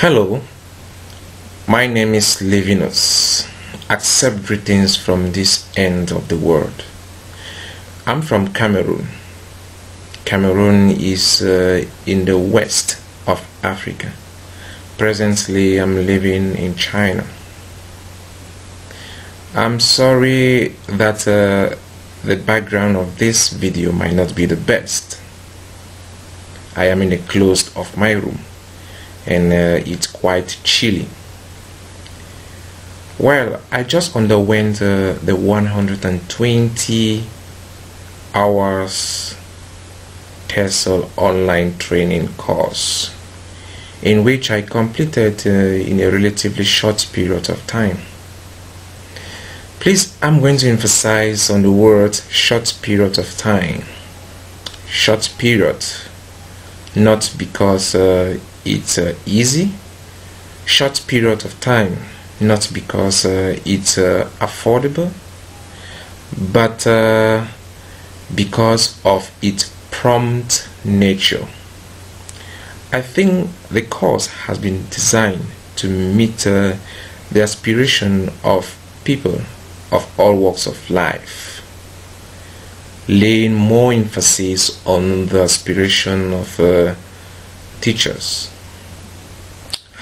Hello, my name is Livinus. Accept greetings from this end of the world. I'm from Cameroon. Cameroon is in the west of Africa. Presently, I'm living in China. I'm sorry that the background of this video might not be the best. I am in the closet of my room. And it's quite chilly. Well, I just underwent the 120 hours TESOL online training course, in which I completed in a relatively short period of time. Please, I'm going to emphasize on the word short period of time. Short period, not because it's easy. Short period of time, not because it's affordable, but because of its prompt nature. I think the course has been designed to meet the aspiration of people of all walks of life, laying more emphasis on the aspiration of teachers.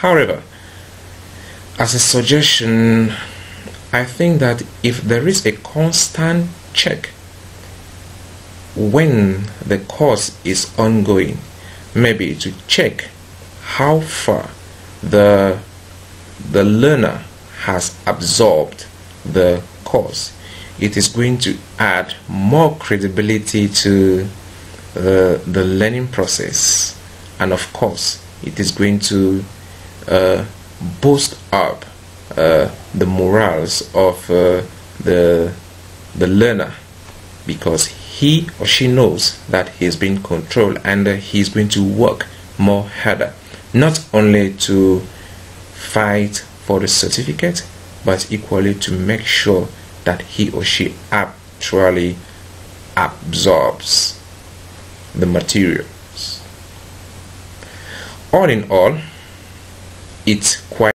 However, as a suggestion, I think that if there is a constant check when the course is ongoing, maybe to check how far the learner has absorbed the course, it is going to add more credibility to the learning process. And of course, it is going to boost up the morals of the learner, because he or she knows that he's being controlled, and he's going to work more harder, not only to fight for the certificate, but equally to make sure that he or she actually absorbs the material. All in all, it's quite